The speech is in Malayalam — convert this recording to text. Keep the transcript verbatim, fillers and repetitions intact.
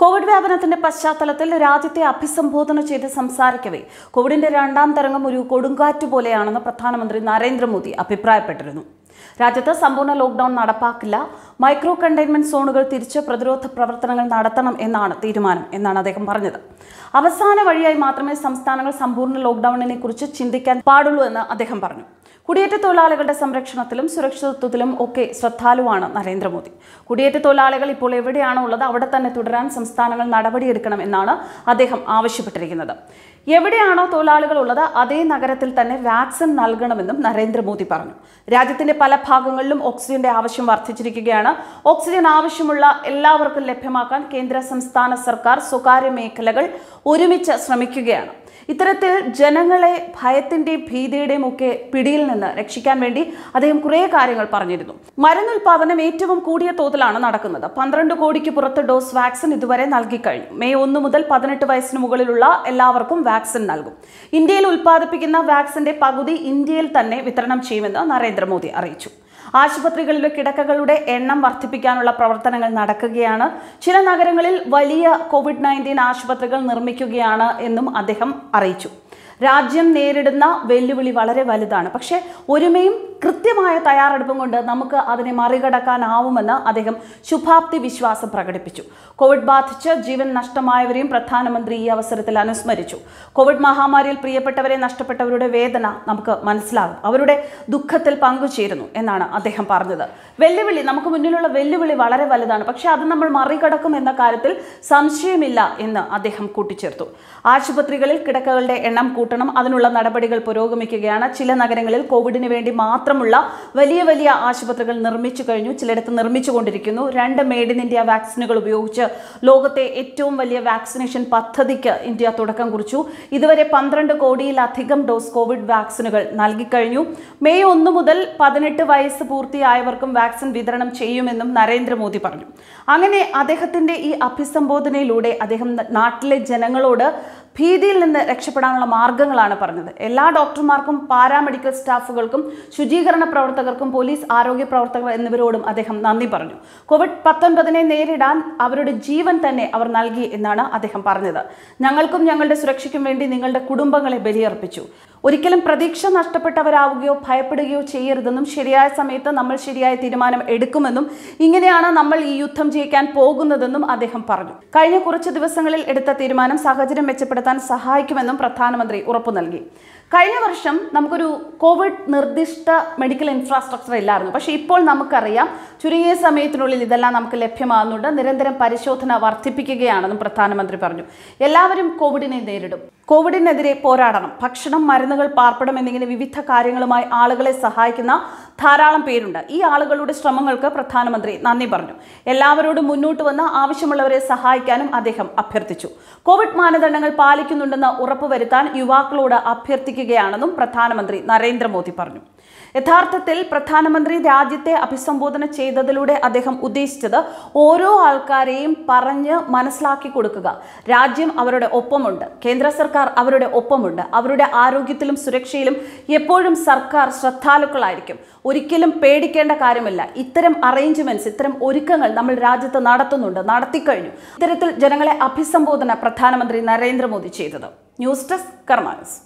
കോവിഡ് വ്യാപനത്തിന്റെ പശ്ചാത്തലത്തിൽ രാജ്യത്തെ അഭിസംബോധന ചെയ്ത് സംസാരിക്കവേ കോവിഡിന്റെ രണ്ടാം തരംഗം ഒരു കൊടുങ്കാറ്റ് പോലെയാണെന്ന് പ്രധാനമന്ത്രി നരേന്ദ്രമോദി അഭിപ്രായപ്പെട്ടിരുന്നു. രാജ്യത്ത് സമ്പൂർണ്ണ ലോക്ക്ഡൌൺ നടപ്പാക്കില്ല, മൈക്രോ കണ്ടെയ്ൻമെന്റ് സോണുകൾ തിരിച്ച് പ്രതിരോധ പ്രവർത്തനങ്ങൾ നടത്തണം എന്നാണ് തീരുമാനം എന്നാണ് അദ്ദേഹം പറഞ്ഞത്. അവസാന വഴിയായി മാത്രമേ സംസ്ഥാനങ്ങൾ സമ്പൂർണ്ണ ലോക്ക്ഡൌണിനെ കുറിച്ച് ചിന്തിക്കാൻ പാടുള്ളൂ എന്ന് അദ്ദേഹം പറഞ്ഞു. കുടിയേറ്റ തൊഴിലാളികളുടെ സംരക്ഷണത്തിലും സുരക്ഷിതത്വത്തിലും ഒക്കെ ശ്രദ്ധാലുവാണ് നരേന്ദ്രമോദി. കുടിയേറ്റ തൊഴിലാളികൾ ഇപ്പോൾ എവിടെയാണോ ഉള്ളത് അവിടെ തന്നെ തുടരാൻ സംസ്ഥാനങ്ങൾ നടപടിയെടുക്കണം എന്നാണ് അദ്ദേഹം ആവശ്യപ്പെട്ടിരിക്കുന്നത്. എവിടെയാണോ തൊഴിലാളികൾ ഉള്ളത് അതേ നഗരത്തിൽ തന്നെ വാക്സിൻ നൽകണമെന്നും നരേന്ദ്രമോദി പറഞ്ഞു. രാജ്യത്തിന്റെ പല ഭാഗങ്ങളിലും ഓക്സിജന്റെ ആവശ്യം വർദ്ധിച്ചിരിക്കുകയാണ്. ഓക്സിജൻ ആവശ്യമുള്ള എല്ലാവർക്കും ലഭ്യമാക്കാൻ കേന്ദ്ര സംസ്ഥാന സർക്കാർ സ്വകാര്യ മേഖലകൾ ഒരുമിച്ച് ശ്രമിക്കുകയാണ്. ഇത്തരത്തിൽ ജനങ്ങളെ ഭയത്തിന്റെയും ഭീതിയുടെയും ഒക്കെ പിടിയിൽ നിന്ന് രക്ഷിക്കാൻ വേണ്ടി അദ്ദേഹം കുറേ കാര്യങ്ങൾ പറഞ്ഞിരുന്നു. മരുന്നുൽപാദനം ഏറ്റവും കൂടിയ തോതിലാണ് നടക്കുന്നത്. പന്ത്രണ്ട് കോടിക്ക് പുറത്ത് ഡോസ് വാക്സിൻ ഇതുവരെ നൽകിക്കഴിഞ്ഞു. മെയ് ഒന്ന് മുതൽ പതിനെട്ട് വയസ്സിന് മുകളിലുള്ള എല്ലാവർക്കും വാക്സിൻ നൽകും. ഇന്ത്യയിൽ ഉൽപ്പാദിപ്പിക്കുന്ന വാക്സിന്റെ പകുതി ഇന്ത്യയിൽ തന്നെ വിതരണം ചെയ്യുമെന്ന് നരേന്ദ്രമോദി അറിയിച്ചു. ആശുപത്രികളിലെ കിടക്കകളുടെ എണ്ണം വർദ്ധിപ്പിക്കാനുള്ള പ്രവർത്തനങ്ങൾ നടക്കുകയാണ്. ചില നഗരങ്ങളിൽ വലിയ കോവിഡ് നയൻറ്റീൻ ആശുപത്രികൾ നിർമ്മിക്കുകയാണ് എന്നും അദ്ദേഹം അറിയിച്ചു. രാജ്യം നേരിടുന്ന വെല്ലുവിളി വളരെ വലുതാണ്, പക്ഷേ ഒരുമയും കൃത്യമായ തയ്യാറെടുപ്പും കൊണ്ട് നമുക്ക് അതിനെ മറികടക്കാനാവുമെന്ന് അദ്ദേഹം ശുഭാപ്തി വിശ്വാസം പ്രകടിപ്പിച്ചു. കോവിഡ് ബാധിച്ച് ജീവൻ നഷ്ടമായവരെയും പ്രധാനമന്ത്രി ഈ അവസരത്തിൽ അനുസ്മരിച്ചു. കോവിഡ് മഹാമാരിയിൽ പ്രിയപ്പെട്ടവരെ നഷ്ടപ്പെട്ടവരുടെ വേദന നമുക്ക് മനസ്സിലാകും, അവരുടെ ദുഃഖത്തിൽ പങ്കുചേരുന്നു എന്നാണ് അദ്ദേഹം പറഞ്ഞത്. വെല്ലുവിളി നമുക്ക് മുന്നിലുള്ള വെല്ലുവിളി വളരെ വലുതാണ്, പക്ഷേ അത് നമ്മൾ മറികടക്കും എന്ന കാര്യത്തിൽ സംശയമില്ല എന്ന് അദ്ദേഹം കൂട്ടിച്ചേർത്തു. ആശുപത്രികളിൽ കിടക്കകളുടെ എണ്ണം കൂട്ടണം, അതിനുള്ള നടപടികൾ പുരോഗമിക്കുകയാണ്. ചില നഗരങ്ങളിൽ കോവിഡിന് വേണ്ടി മാത്രം ുള്ള വലിയ വലിയ ആശുപത്രികൾ നിർമ്മിച്ചു കഴിഞ്ഞു, ചിലയിടത്ത് നിർമ്മിച്ചുകൊണ്ടിരിക്കുന്നു. രണ്ട് മെയ്ഡ് ഇൻ ഇന്ത്യ വാക്സിനുകൾ ഉപയോഗിച്ച് ലോകത്തെ ഏറ്റവും വലിയ വാക്സിനേഷൻ പദ്ധതിക്ക് ഇന്ത്യ തുടക്കം കുറിച്ചു. ഇതുവരെ പന്ത്രണ്ട് കോടിയിലധികം ഡോസ് കോവിഡ് വാക്സിനുകൾ നൽകിക്കഴിഞ്ഞു. മെയ് ഒന്ന് മുതൽ പതിനെട്ട് വയസ്സ് പൂർത്തിയായവർക്കും വാക്സിൻ വിതരണം ചെയ്യുമെന്നും നരേന്ദ്രമോദി പറഞ്ഞു. അങ്ങനെ അദ്ദേഹത്തിന്റെ ഈ അഭിസംബോധനയിലൂടെ അദ്ദേഹം നാട്ടിലെ ജനങ്ങളോട് ഭീതിയിൽ നിന്ന് രക്ഷപ്പെടാനുള്ള മാർഗങ്ങളാണ് പറഞ്ഞത്. എല്ലാ ഡോക്ടർമാർക്കും പാരാമെഡിക്കൽ സ്റ്റാഫുകൾക്കും ശുചീകരണ പ്രവർത്തകർക്കും പോലീസ് ആരോഗ്യ പ്രവർത്തകർ എന്നിവരോടും അദ്ദേഹം നന്ദി പറഞ്ഞു. കോവിഡ് പത്തൊൻപതിനെ നേരിടാൻ അവരുടെ ജീവൻ തന്നെ അവർ നൽകി എന്നാണ് അദ്ദേഹം പറഞ്ഞത്. ഞങ്ങൾക്കും ഞങ്ങളുടെ സുരക്ഷയ്ക്കും വേണ്ടി നിങ്ങളുടെ കുടുംബങ്ങളെ ബലിയർപ്പിച്ചു. ഒരിക്കലും പ്രതീക്ഷ നഷ്ടപ്പെട്ടവരാവുകയോ ഭയപ്പെടുകയോ ചെയ്യരുതെന്നും ശരിയായ സമയത്ത് നമ്മൾ ശരിയായ തീരുമാനം എടുക്കുമെന്നും ഇങ്ങനെയാണ് നമ്മൾ ഈ യുദ്ധം ജയിക്കാൻ പോകുന്നതെന്നും അദ്ദേഹം പറഞ്ഞു. കഴിഞ്ഞ കുറച്ച് ദിവസങ്ങളിൽ എടുത്ത തീരുമാനം സാഹചര്യം മെച്ചപ്പെടുത്താൻ സഹായിക്കുമെന്നും പ്രധാനമന്ത്രി ഉറപ്പു നൽകി. കഴിഞ്ഞ വർഷം നമുക്കൊരു കോവിഡ് നിർദ്ദിഷ്ട മെഡിക്കൽ ഇൻഫ്രാസ്ട്രക്ചർ ഇല്ലായിരുന്നു, പക്ഷേ ഇപ്പോൾ നമുക്കറിയാം ചുരുങ്ങിയ സമയത്തിനുള്ളിൽ ഇതെല്ലാം നമുക്ക് ലഭ്യമാകുന്നുണ്ട്. നിരന്തരം പരിശോധന വർദ്ധിപ്പിക്കുകയാണെന്നും പ്രധാനമന്ത്രി പറഞ്ഞു. എല്ലാവരും കോവിഡിനെ നേരിടും, കോവിഡിനെതിരെ പോരാടണം. ഭക്ഷണം, മരുന്നുകൾ, പാർപ്പിടം എന്നിങ്ങനെ വിവിധ കാര്യങ്ങളുമായി ആളുകളെ സഹായിക്കുന്ന ധാരാളം പേരുണ്ട്. ഈ ആളുകളുടെ ശ്രമങ്ങൾക്ക് പ്രധാനമന്ത്രി നന്ദി പറഞ്ഞു. എല്ലാവരോടും മുന്നോട്ട് വന്ന് ആവശ്യമുള്ളവരെ സഹായിക്കാനും അദ്ദേഹം അഭ്യർത്ഥിച്ചു. കോവിഡ് മാനദണ്ഡങ്ങൾ പാലിക്കുന്നുണ്ടെന്ന് ഉറപ്പുവരുത്താൻ യുവാക്കളോട് അഭ്യർത്ഥിക്കുകയാണെന്നും പ്രധാനമന്ത്രി നരേന്ദ്രമോദി പറഞ്ഞു. യഥാർത്ഥത്തിൽ പ്രധാനമന്ത്രി രാജ്യത്തെ അഭിസംബോധന ചെയ്തതിലൂടെ അദ്ദേഹം ഉദ്ദേശിച്ചത് ഓരോ ആൾക്കാരെയും പറഞ്ഞ് മനസ്സിലാക്കി കൊടുക്കുക. രാജ്യം അവരുടെ ഒപ്പമുണ്ട്, കേന്ദ്ര സർക്കാർ അവരുടെ ഒപ്പമുണ്ട്, അവരുടെ ആരോഗ്യത്തിലും സുരക്ഷയിലും എപ്പോഴും സർക്കാർ ശ്രദ്ധാലുക്കളായിരിക്കും. ഒരിക്കലും പേടിക്കേണ്ട കാര്യമില്ല. ഇത്തരം അറേഞ്ച്മെന്റ്സ്, ഇത്തരം ഒരുക്കങ്ങൾ നമ്മൾ രാജ്യത്ത് നടത്തുന്നുണ്ട്, നടത്തിക്കഴിഞ്ഞു. ഇത്തരത്തിൽ ജനങ്ങളെ അഭിസംബോധന പ്രധാനമന്ത്രി നരേന്ദ്രമോദി ചെയ്തത്. News desk കർമാനസ്.